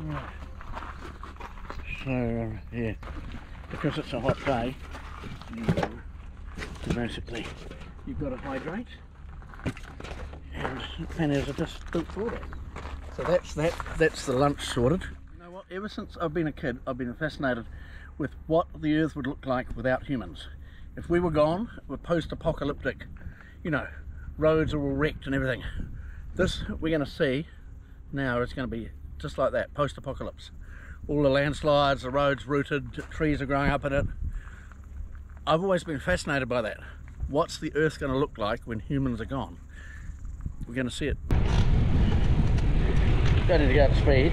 Right. So yeah, because it's a hot day, basically you've got to hydrate, and panniers are just built for it. So that's that. That's the lunch sorted. You know what? Ever since I've been a kid, I've been fascinated with what the Earth would look like without humans. If we were gone, we're post-apocalyptic, you know, roads are all wrecked and everything. This we're going to see now is going to be just like that, post-apocalypse. All the landslides, the roads rooted, trees are growing up in it. I've always been fascinated by that. What's the Earth going to look like when humans are gone? We're going to see it. Don't need to go up speed.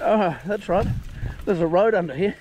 Oh, that's right. There's a road under here.